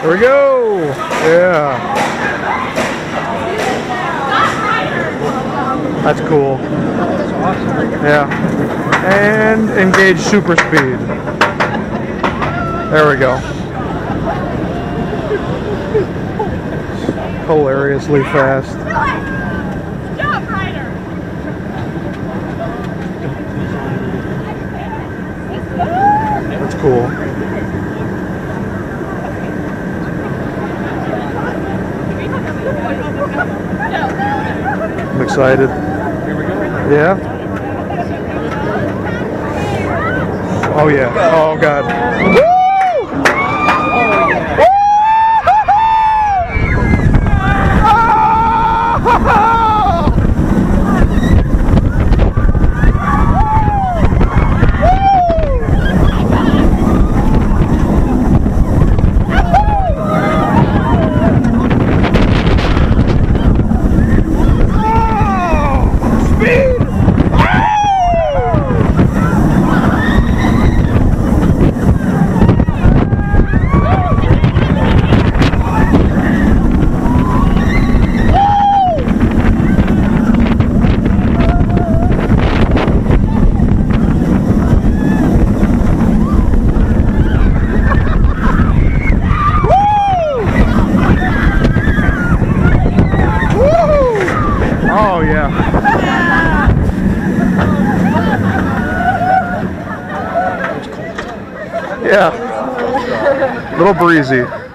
Here we go. Yeah. That's cool. Yeah. And engage super speed. There we go. Hilariously fast. Jump, Ryder. That's cool. I'm excited. Yeah? Oh, yeah. Oh, God. Woo! Oh, yeah. Yeah. A little breezy.